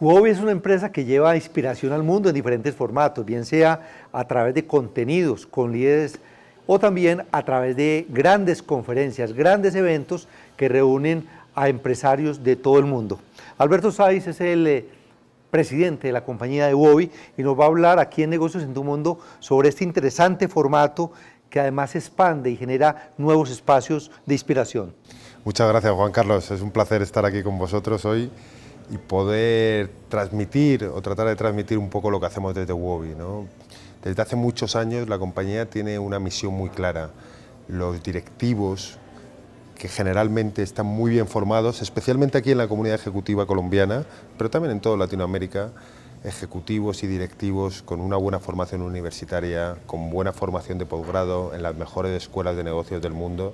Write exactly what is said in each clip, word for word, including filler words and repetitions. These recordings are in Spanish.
Wobi es una empresa que lleva inspiración al mundo en diferentes formatos, bien sea a través de contenidos con líderes o también a través de grandes conferencias, grandes eventos que reúnen a empresarios de todo el mundo. Alberto Saiz es el eh, presidente de la compañía de Wobi y nos va a hablar aquí en Negocios en Tu Mundo sobre este interesante formato que además expande y genera nuevos espacios de inspiración. Muchas gracias, Juan Carlos. Es un placer estar aquí con vosotros hoy y poder transmitir o tratar de transmitir un poco lo que hacemos desde Wobi, ¿no? Desde hace muchos años la compañía tiene una misión muy clara. Los directivos, que generalmente están muy bien formados, especialmente aquí en la comunidad ejecutiva colombiana, pero también en toda Latinoamérica, ejecutivos y directivos con una buena formación universitaria, con buena formación de posgrado en las mejores escuelas de negocios del mundo,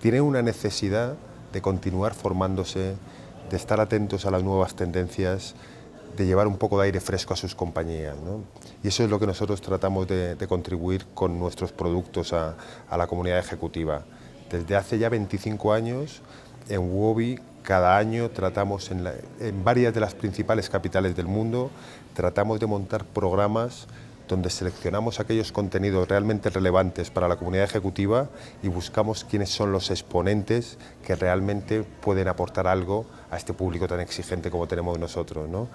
tienen una necesidad de continuar formándose, de estar atentos a las nuevas tendencias, de llevar un poco de aire fresco a sus compañías, ¿no? Y eso es lo que nosotros tratamos de, de contribuir con nuestros productos a, a la comunidad ejecutiva. Desde hace ya veinticinco años, en Wobi, cada año tratamos en, la, en varias de las principales capitales del mundo, tratamos de montar programas donde seleccionamos aquellos contenidos realmente relevantes para la comunidad ejecutiva y buscamos quiénes son los exponentes que realmente pueden aportar algo a este público tan exigente como tenemos nosotros, ¿no?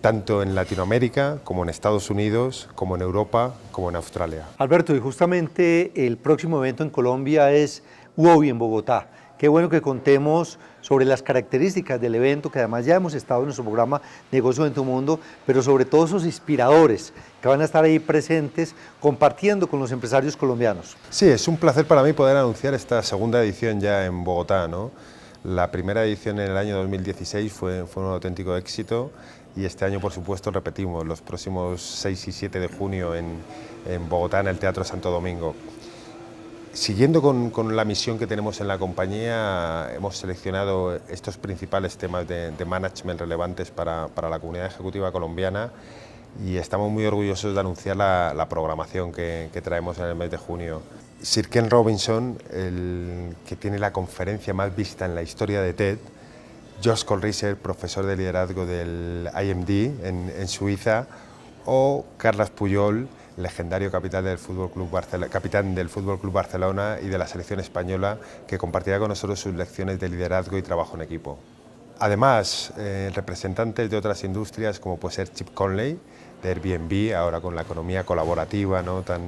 Tanto en Latinoamérica, como en Estados Unidos, como en Europa, como en Australia. Alberto, y justamente el próximo evento en Colombia es Wobi en Bogotá. Qué bueno que contemos sobre las características del evento, que además ya hemos estado en nuestro programa Negocios en Tu Mundo, pero sobre todo esos inspiradores que van a estar ahí presentes compartiendo con los empresarios colombianos. Sí, es un placer para mí poder anunciar esta segunda edición ya en Bogotá, ¿no? La primera edición en el año dos mil dieciséis fue, fue un auténtico éxito y este año, por supuesto, repetimos los próximos seis y siete de junio en, en Bogotá, en el Teatro Santo Domingo. Siguiendo con, con la misión que tenemos en la compañía, hemos seleccionado estos principales temas de, de management relevantes para, para la comunidad ejecutiva colombiana y estamos muy orgullosos de anunciar la, la programación que, que traemos en el mes de junio. Sir Ken Robinson, el que tiene la conferencia más vista en la historia de TED, George Kohlrieser, profesor de liderazgo del I M D en, en Suiza, o Carlos Puyol, legendario capitán del Fútbol Club Barcelona, capitán del Fútbol Club Barcelona y de la selección española, que compartirá con nosotros sus lecciones de liderazgo y trabajo en equipo. Además, eh, representantes de otras industrias, como puede ser Chip Conley, de Airbnb, ahora con la economía colaborativa, ¿no?, tan,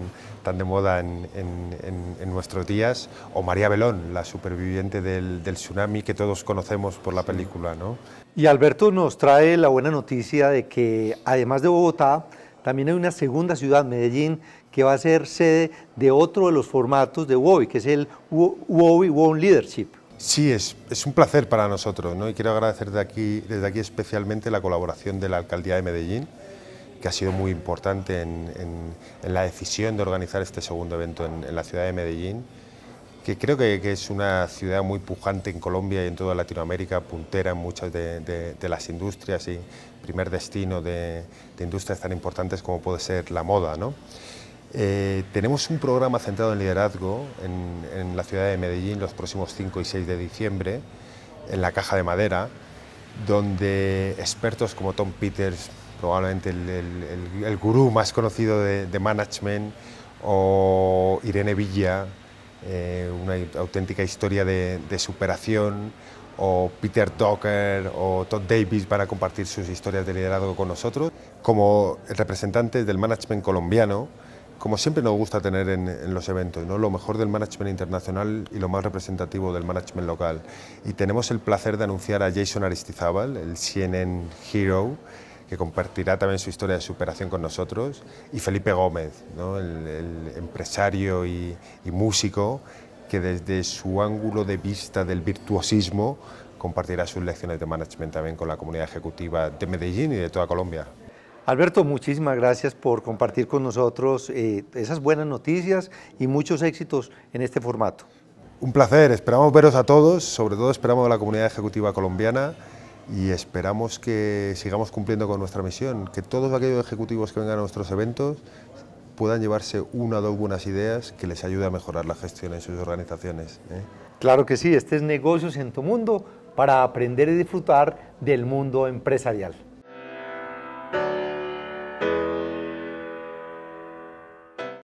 tan de moda en, en, en nuestros días, o María Belón, la superviviente del, del tsunami que todos conocemos por la película, ¿no? Y Alberto nos trae la buena noticia de que, además de Bogotá, también hay una segunda ciudad, Medellín, que va a ser sede de otro de los formatos de Wobi, que es el Wobi One Leadership. Sí, es, es un placer para nosotros, ¿no? Y quiero agradecer de aquí, desde aquí especialmente la colaboración de la Alcaldía de Medellín, que ha sido muy importante en, en, en la decisión de organizar este segundo evento en, en la ciudad de Medellín, que creo que, que es una ciudad muy pujante en Colombia y en toda Latinoamérica, puntera en muchas de, de, de las industrias y primer destino de, de industrias tan importantes como puede ser la moda, ¿no? Eh, tenemos un programa centrado en liderazgo en, en la ciudad de Medellín los próximos cinco y seis de diciembre, en la Caja de Madera, donde expertos como Tom Peters, probablemente el, el, el, el gurú más conocido de, de management, o Irene Villa, Eh, una auténtica historia de, de superación, o Peter Docker o Todd Davis van a compartir sus historias de liderazgo con nosotros. Como representantes del management colombiano, como siempre nos gusta tener en, en los eventos, ¿no?, lo mejor del management internacional y lo más representativo del management local. Y tenemos el placer de anunciar a Jason Aristizábal, el C N N Hero, que compartirá también su historia de superación con nosotros, y Felipe Gómez, ¿no?, el, el empresario y, y músico, que desde su ángulo de vista del virtuosismo compartirá sus lecciones de management también con la comunidad ejecutiva de Medellín y de toda Colombia. Alberto, muchísimas gracias por compartir con nosotros eh, esas buenas noticias y muchos éxitos en este formato. Un placer, esperamos veros a todos, sobre todo esperamos a la comunidad ejecutiva colombiana, y esperamos que sigamos cumpliendo con nuestra misión, que todos aquellos ejecutivos que vengan a nuestros eventos puedan llevarse una o dos buenas ideas que les ayude a mejorar la gestión en sus organizaciones, ¿eh? Claro que sí, este es Negocios en Tu Mundo para aprender y disfrutar del mundo empresarial.